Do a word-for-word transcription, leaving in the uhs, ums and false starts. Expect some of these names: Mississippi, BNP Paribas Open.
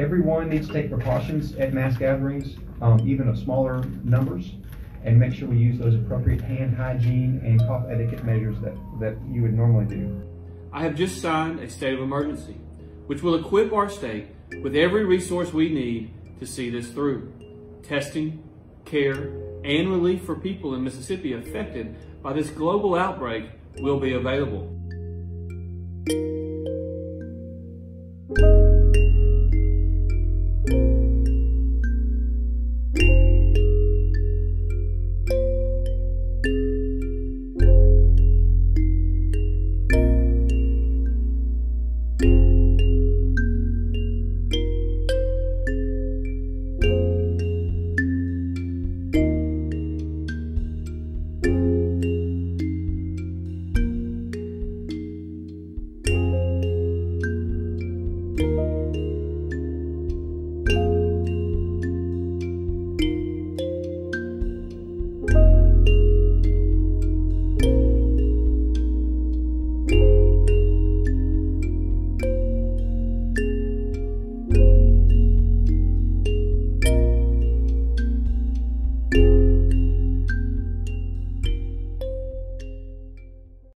everyone needs to take precautions at mass gatherings, um, even of smaller numbers, and make sure we use those appropriate hand hygiene and cough etiquette measures that, that you would normally do. I have just signed a state of emergency, which will equip our state with every resource we need to see this through. Testing, care, and relief for people in Mississippi affected by this global outbreak will be available. Thank you.